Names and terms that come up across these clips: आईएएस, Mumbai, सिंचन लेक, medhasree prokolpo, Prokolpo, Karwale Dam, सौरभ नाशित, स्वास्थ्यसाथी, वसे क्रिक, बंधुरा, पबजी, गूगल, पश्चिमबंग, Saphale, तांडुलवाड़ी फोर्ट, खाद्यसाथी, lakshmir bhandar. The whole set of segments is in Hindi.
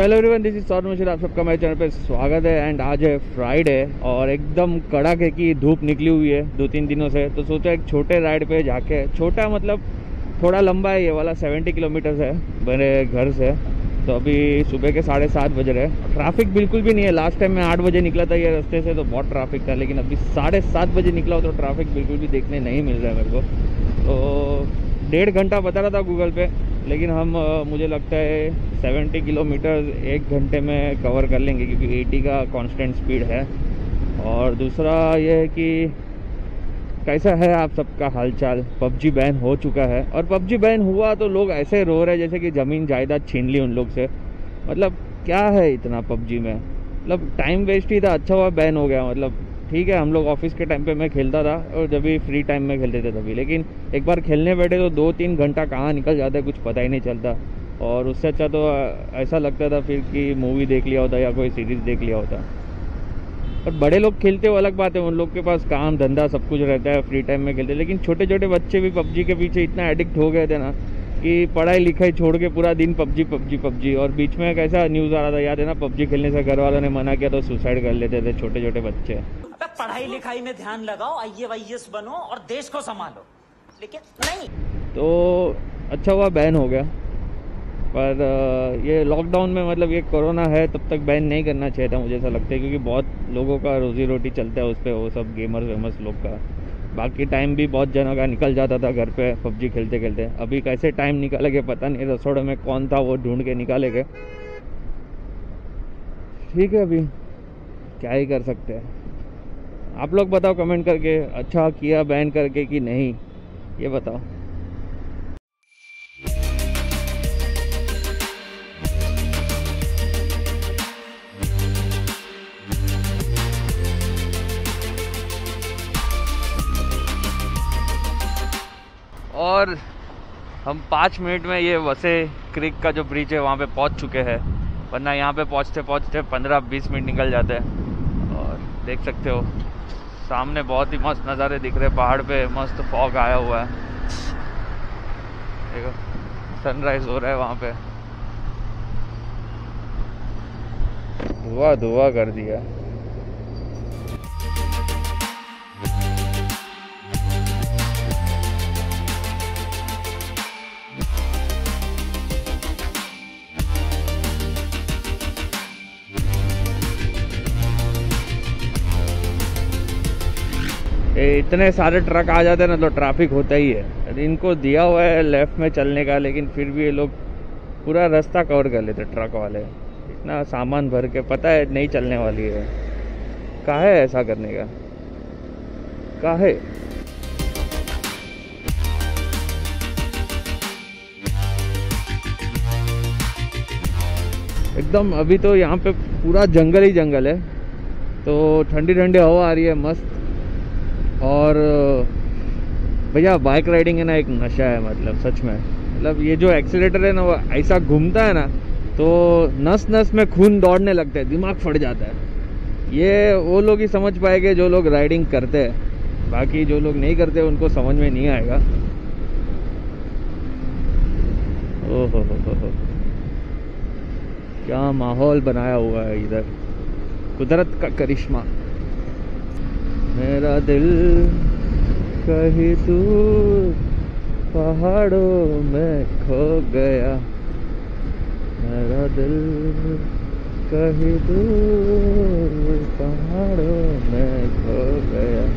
तो hello everyone, this is सौरभ नाशित। आप सबका मेरे चैनल पे स्वागत है। एंड आज है फ्राइडे और एकदम कड़ाके की धूप निकली हुई है दो तीन दिनों से, तो सोचा एक छोटे राइड पे जाके, छोटा मतलब थोड़ा लंबा है ये वाला, 70 किलोमीटर्स है मेरे घर से। तो अभी सुबह के 7:30 बज रहे हैं। ट्रैफिक बिल्कुल भी नहीं है। लास्ट टाइम मैं 8 बजे निकला था ये रास्ते से तो बहुत ट्रैफिक था, लेकिन अभी 7:30 बजे निकला हो तो ट्रैफिक बिल्कुल भी देखने नहीं मिल रहा है मेरे को। तो 1.5 घंटा बता रहा था गूगल पे, लेकिन हम मुझे लगता है 70 किलोमीटर 1 घंटे में कवर कर लेंगे क्योंकि 80 का कांस्टेंट स्पीड है। और दूसरा ये है कि कैसा है आप सबका हालचाल। पबजी बैन हो चुका है और पबजी बैन हुआ तो लोग ऐसे रो रहे हैं जैसे कि ज़मीन जायदाद छीन ली उन लोग से। मतलब क्या है इतना पबजी में, मतलब टाइम वेस्ट ही था। अच्छा हुआ बैन हो गया। मतलब ठीक है, हम लोग ऑफिस के टाइम पे मैं खेलता था और जब भी फ्री टाइम में खेलते थे तभी, लेकिन एक बार खेलने बैठे तो 2-3 घंटा कहाँ निकल जाता है कुछ पता ही नहीं चलता। और उससे अच्छा तो ऐसा लगता था फिर कि मूवी देख लिया होता या कोई सीरीज़ देख लिया होता। और बड़े लोग खेलते हो अलग बात है, उन लोग के पास काम धंधा सब कुछ रहता है, फ्री टाइम में खेलते। लेकिन छोटे छोटे बच्चे भी पबजी के पीछे इतना एडिक्ट हो गए थे ना कि पढ़ाई लिखाई छोड़ के पूरा दिन पबजी पबजी पबजी। और बीच में कैसा न्यूज़ आ रहा था, याद है ना, पबजी खेलने से घर वालों ने मना किया तो सुसाइड कर लेते थे छोटे छोटे बच्चे। पढ़ाई लिखाई में ध्यान लगाओ, आईएएस बनो और देश को संभालो, लेकिन नहीं। तो अच्छा हुआ बैन हो गया। पर ये लॉकडाउन में, मतलब ये कोरोना है तब तक बैन नहीं करना चाहिए था मुझे ऐसा लगता है, क्योंकि बहुत लोगों का रोजी रोटी चलता है उस पर, वो सब गेमर्स वेमर्स लोग का। बाकी टाइम भी बहुत जनों का निकल जाता था घर पे पबजी खेलते खेलते। अभी कैसे टाइम निकालेंगे पता नहीं, रसोड़े में कौन था वो ढूंढ के निकालेंगे। ठीक है, अभी क्या ही कर सकते हैं। आप लोग बताओ कमेंट करके, अच्छा किया बैन करके कि नहीं, ये बताओ। और हम 5 मिनट में ये वसे क्रिक का जो ब्रिज है वहाँ पे पहुँच चुके हैं, वरना यहाँ पे पहुँचते पहुँचते 15-20 मिनट निकल जाते हैं। और देख सकते हो सामने बहुत ही मस्त नज़ारे दिख रहे हैं, पहाड़ पे मस्त फॉग आया हुआ है, देखो सनराइज हो रहा है वहाँ पे। धुआं धुआं कर दिया। इतने सारे ट्रक आ जाते हैं ना तो ट्रैफिक होता ही है। इनको दिया हुआ है लेफ़्ट में चलने का, लेकिन फिर भी ये लोग पूरा रास्ता कवर कर लेते ट्रक वाले, इतना सामान भर के, पता है नहीं चलने वाली है। काहे ऐसा करने का, काहे। एकदम अभी तो यहाँ पे पूरा जंगल ही जंगल है, तो ठंडी ठंडी हवा आ रही है मस्त। और भैया बाइक राइडिंग है ना, एक नशा है मतलब सच में। मतलब ये जो एक्सीलेटर है ना वो ऐसा घूमता है ना तो नस नस में खून दौड़ने लगता है, दिमाग फट जाता है। ये वो लोग ही समझ पाएंगे जो लोग राइडिंग करते हैं, बाकी जो लोग नहीं करते उनको समझ में नहीं आएगा। ओहो हो, क्या माहौल बनाया हुआ है इधर, कुदरत का करिश्मा। मेरा दिल कहीं दूर पहाड़ों में खो गया, मेरा दिल कहीं दूर पहाड़ों में खो गया।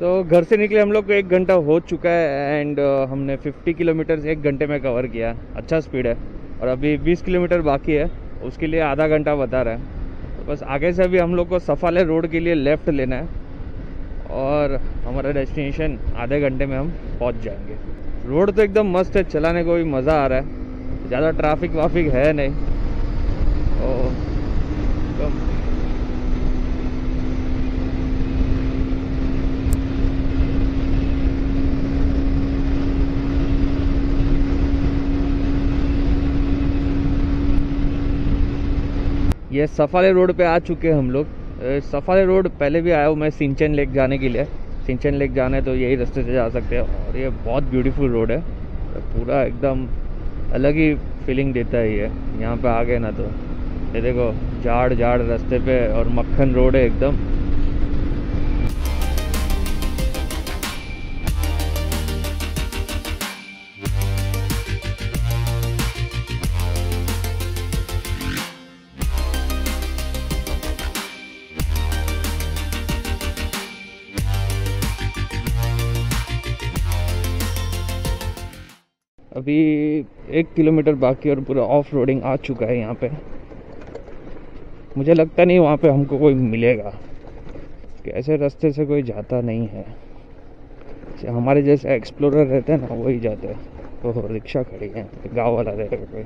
तो घर से निकले हम लोग को 1 घंटा हो चुका है। एंड हमने 50 किलोमीटर 1 घंटे में कवर किया, अच्छा स्पीड है। और अभी 20 किलोमीटर बाकी है, उसके लिए आधा घंटा बता रहा है। तो बस आगे से अभी हम लोग को सफाले रोड के लिए लेफ़्ट लेना है और हमारा डेस्टिनेशन आधे घंटे में हम पहुंच जाएंगे। रोड तो एकदम मस्त है, चलाने को भी मज़ा आ रहा है, ज़्यादा ट्रैफिक वाफिक है नहीं। तो ये सफाले रोड पे आ चुके हैं हम लोग। सफाले रोड पहले भी आया हूँ मैं सिंचन लेक जाने के लिए। सिंचन लेक जाना है तो यही रास्ते से जा सकते हैं। और ये बहुत ब्यूटीफुल रोड है, पूरा एकदम अलग ही फीलिंग देता है ये। यहाँ पे आ गए ना तो ये देखो झाड़ झाड़ रास्ते पे, और मक्खन रोड है एकदम। अभी 1 किलोमीटर बाकी और पूरा ऑफ रोडिंग आ चुका है यहाँ पे। मुझे लगता नहीं वहाँ पे हमको कोई मिलेगा, ऐसे रास्ते से कोई जाता नहीं है। हमारे जैसे एक्सप्लोरर रहते हैं ना, वही जाते हैं। तो रिक्शा खड़ी है, गांव वाला रहेगा कोई,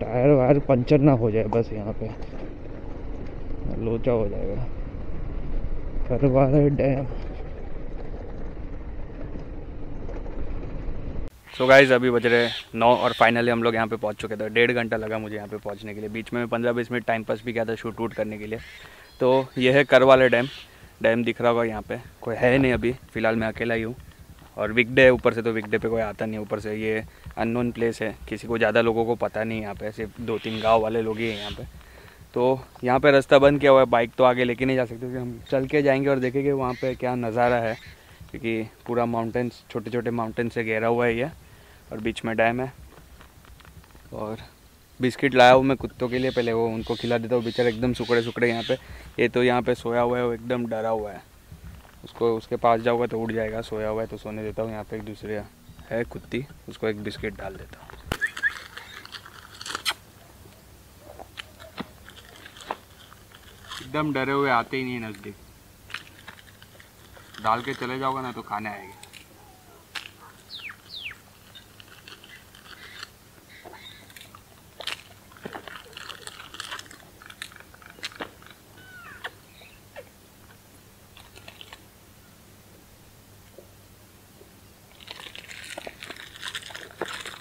टायर वायर पंचर ना हो जाए बस, यहाँ पे लोचा हो जाएगा। करवाले डैम। सो गाइज़ अभी बज रहे 9 और फाइनली हम लोग यहाँ पे पहुँच चुके थे। 1.5 घंटा लगा मुझे यहाँ पे पहुँचने के लिए। बीच में 15-20 मिनट टाइम पास भी किया था शूट वूट करने के लिए। तो ये है करवाले डैम। डैम दिख रहा होगा, यहाँ पे कोई है नहीं अभी फ़िलहाल, मैं अकेला ही हूँ। और वीकडे है ऊपर से, तो वीकडे पे कोई आता नहीं। ऊपर से ये अननोन प्लेस है, किसी को ज़्यादा लोगों को पता नहीं। यहाँ पर सिर्फ 2-3 गाँव वाले लोग ही हैं यहाँ पर। तो यहाँ पर रास्ता बंद किया हुआ है, बाइक तो आगे लेके नहीं जा सकते। हम चल के जाएँगे और देखेंगे वहाँ पर क्या नज़ारा है, क्योंकि पूरा माउंटेन्स, छोटे छोटे माउंटेन से घेरा हुआ है ये। और बीच में डैम है। और बिस्किट लाया हूँ मैं कुत्तों के लिए, पहले वो उनको खिला देता हूँ। बेचारे एकदम सुकड़े सुकड़े यहाँ पे। ये तो यहाँ पे सोया हुआ है, वो एकदम डरा हुआ है। उसको उसके पास जाऊँगा तो उड़ जाएगा, सोया हुआ है तो सोने देता हूँ। यहाँ पे एक दूसरे है कुत्ती, उसको एक बिस्किट डाल देता हूँ। एकदम डरे हुए, आते ही नहीं नज़दीक। डाल के चले जाओगे ना तो खाने आएगी।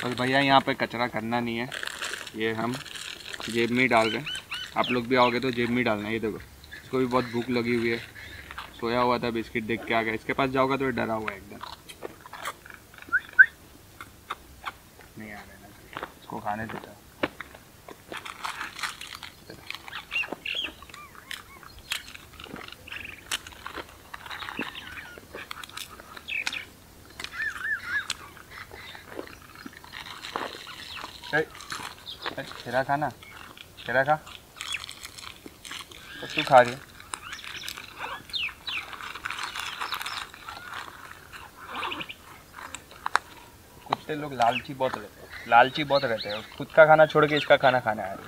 और भैया यहाँ पे कचरा करना नहीं है, ये हम जेब में ही डाल रहे हैं। आप लोग भी आओगे तो जेब में ही डालना है। ये देखो, इसको भी बहुत भूख लगी हुई है, सोया हुआ था, बिस्किट देख के आ गया। इसके पास जाओगा तो ये डरा हुआ है एकदम, नहीं आ रहा है, इसको खाने देता है। तेरा खाना, तेरा खा, तो तू खा रही है। कुत्ते लोग लालची बहुत रहते हैं, खुद का खाना छोड़ के इसका खाना खाने आ रहे हैं।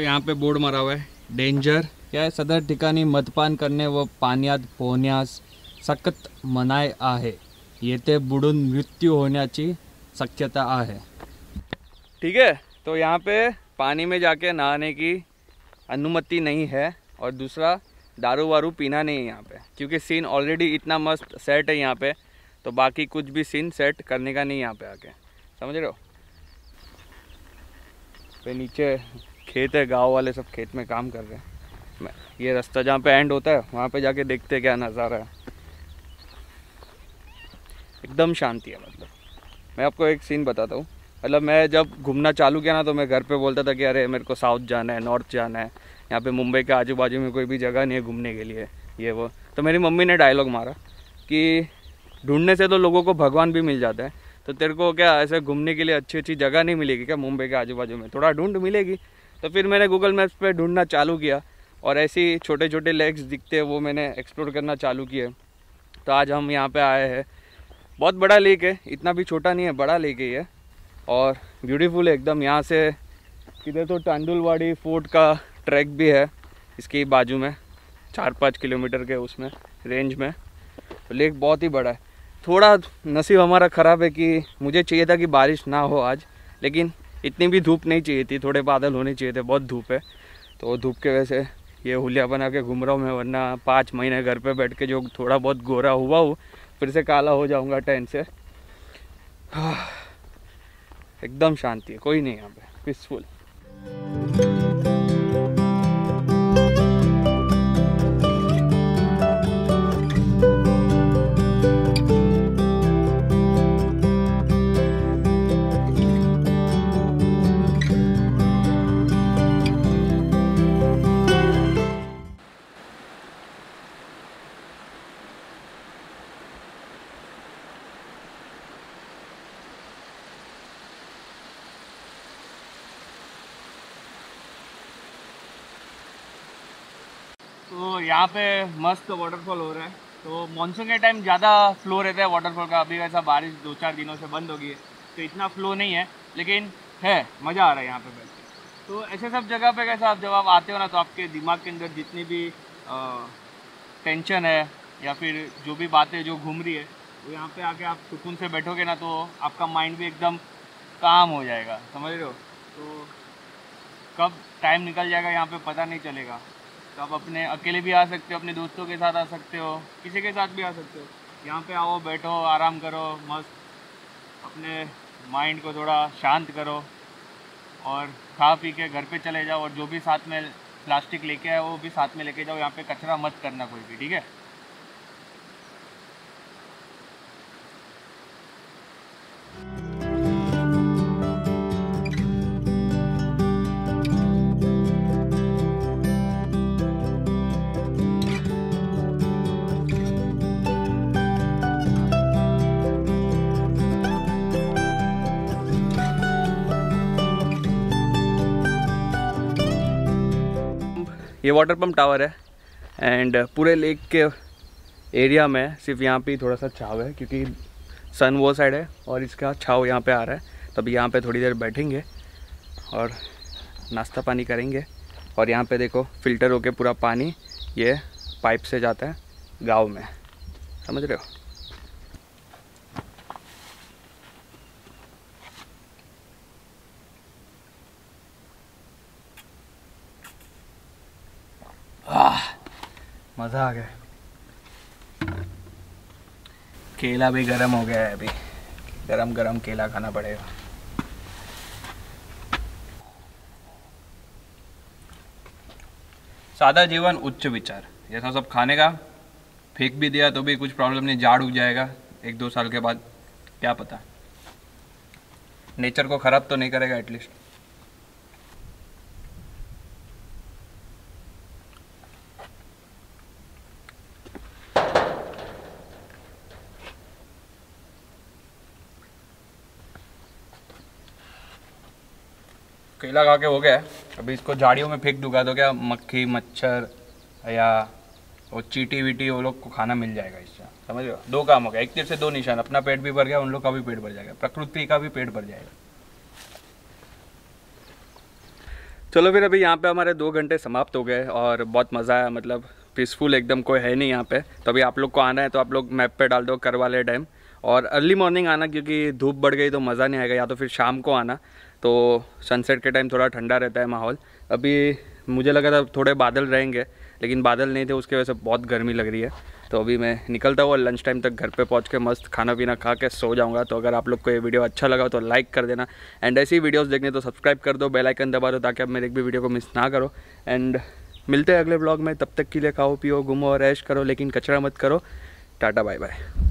यहाँ पे बोर्ड मारा हुआ है, डेंजर क्या है, सदर ठिकाणी मदपान करणे व पाण्यात पोहण्यास सक्त मनाई आहे, येथे बुडून मृत्यू होण्याची शक्यता आहे। ठीक है, तो यहाँ पे पानी में जाके नहाने की अनुमति नहीं है। और दूसरा, दारू वारू पीना नहीं है यहाँ पे, क्योंकि सीन ऑलरेडी इतना मस्त सेट है यहाँ पे, तो बाकी कुछ भी सीन सेट करने का नहीं यहाँ पे आके, समझ रहे हो। पे नीचे खेत है, गांव वाले सब खेत में काम कर रहे हैं। ये रास्ता जहाँ पे एंड होता है वहाँ पे जाके देखते हैं क्या नज़ारा है। एकदम शांति है, मतलब मैं आपको एक सीन बताता हूँ। मतलब मैं जब घूमना चालू किया ना, तो मैं घर पे बोलता था कि अरे मेरे को साउथ जाना है, नॉर्थ जाना है, यहाँ पे मुंबई के आजू बाजू में कोई भी जगह नहीं है घूमने के लिए, ये वो। तो मेरी मम्मी ने डायलॉग मारा कि ढूंढने से तो लोगों को भगवान भी मिल जाता है, तो तेरे को क्या ऐसे घूमने के लिए अच्छी अच्छी जगह नहीं मिलेगी क्या मुंबई के आजू बाजू में? थोड़ा ढूंढ, मिलेगी। तो फिर मैंने गूगल मैप्स पे ढूंढना चालू किया और ऐसे छोटे छोटे लेक्स दिखते हैं वो मैंने एक्सप्लोर करना चालू किए। तो आज हम यहाँ पे आए हैं। बहुत बड़ा लेक है, इतना भी छोटा नहीं है, बड़ा लेक है और ब्यूटीफुल है एकदम। यहाँ से किधर तो तांडुलवाड़ी फोर्ट का ट्रैक भी है इसके बाजू में, 4-5 किलोमीटर के उसमें रेंज में। तो लेक बहुत ही बड़ा है। थोड़ा नसीब हमारा ख़राब है कि मुझे चाहिए था कि बारिश ना हो आज, लेकिन इतनी भी धूप नहीं चाहिए थी, थोड़े बादल होने चाहिए थे। बहुत धूप है, तो धूप के वजह से ये हुलिया बना के घूम रहा हूँ मैं, वरना 5 महीने घर पे बैठ के जो थोड़ा बहुत गोरा हुआ हूँ फिर से काला हो जाऊँगा टेंट से। एकदम शांति है, कोई नहीं यहाँ पे, पीसफुल। तो यहाँ पे मस्त वाटरफॉल हो रहा है। तो मॉनसून के टाइम ज़्यादा फ्लो रहता है वाटरफॉल का। अभी वैसा बारिश 2-4 दिनों से बंद हो गई है तो इतना फ्लो नहीं है, लेकिन है, मज़ा आ रहा है यहाँ पे बैठ के। तो ऐसे सब जगह पे कैसा आप जब आप आते हो ना तो आपके दिमाग के अंदर जितनी भी टेंशन है या फिर जो भी बातें जो घूम रही है वो यहाँ पर आके आप सुकून से बैठोगे ना तो आपका माइंड भी एकदम काम हो जाएगा, समझ रहे हो? तो कब टाइम निकल जाएगा यहाँ पर पता नहीं चलेगा। तो आप अपने अकेले भी आ सकते हो, अपने दोस्तों के साथ आ सकते हो, किसी के साथ भी आ सकते हो। यहाँ पे आओ, बैठो, आराम करो, मस्त अपने माइंड को थोड़ा शांत करो और खा पी के घर पे चले जाओ। और जो भी साथ में प्लास्टिक लेके आए वो भी साथ में लेके जाओ, यहाँ पे कचरा मत करना कोई भी, ठीक है? ये वाटर पंप टावर है एंड पूरे लेक के एरिया में सिर्फ यहाँ पे थोड़ा सा छाव है क्योंकि सन वो साइड है और इसका छाव यहाँ पे आ रहा है। तो अभी यहाँ पे थोड़ी देर बैठेंगे और नाश्ता पानी करेंगे। और यहाँ पे देखो फिल्टर होके पूरा पानी ये पाइप से जाता है गांव में, समझ रहे हो? मज़ा आ गया। केला भी गरम हो गया है, अभी गरम गरम केला खाना पड़ेगा। सादा जीवन उच्च विचार, जैसा सब खाने का फेंक भी दिया तो भी कुछ प्रॉब्लम नहीं, झाड़ उग जाएगा 1-2 साल के बाद, क्या पता। नेचर को खराब तो नहीं करेगा एटलीस्ट। केला खा के हो गया है, अभी इसको झाड़ियों में फेंक दूंगा तो क्या मक्खी मच्छर या वो चीटी वीटी वो लोग को खाना मिल जाएगा इससे, समझ रहे हो? 2 काम हो गया, एक तरफ से 2 निशान, अपना पेट भी भर गया, उन लोग का भी पेट भर जाएगा, प्रकृति का भी पेट भर जाएगा। चलो फिर, अभी यहाँ पे हमारे 2 घंटे समाप्त हो गए और बहुत मज़ा आया, मतलब पीसफुल एकदम, कोई है नहीं यहाँ पे। तो अभी आप लोग को आना है तो आप लोग मैप पे डाल दो करवाले डैम और अर्ली मॉर्निंग आना क्योंकि धूप बढ़ गई तो मज़ा नहीं आएगा, या तो फिर शाम को आना तो सनसेट के टाइम थोड़ा ठंडा रहता है माहौल। अभी मुझे लगा था थोड़े बादल रहेंगे लेकिन बादल नहीं थे, उसके वजह से बहुत गर्मी लग रही है। तो अभी मैं निकलता हूँ और लंच टाइम तक घर पे पहुँच के मस्त खाना पीना खा के सो जाऊँगा। तो अगर आप लोग को ये वीडियो अच्छा लगा तो लाइक कर देना एंड ऐसी वीडियोस देखने तो सब्सक्राइब कर दो, बेल आइकन दबा दो ताकि आप मेरे एक भी वीडियो को मिस ना करो। एंड मिलते हैं अगले ब्लॉग में, तब तक के लिए खाओ पियो घूमो और ऐश करो लेकिन कचरा मत करो। Tata bye bye.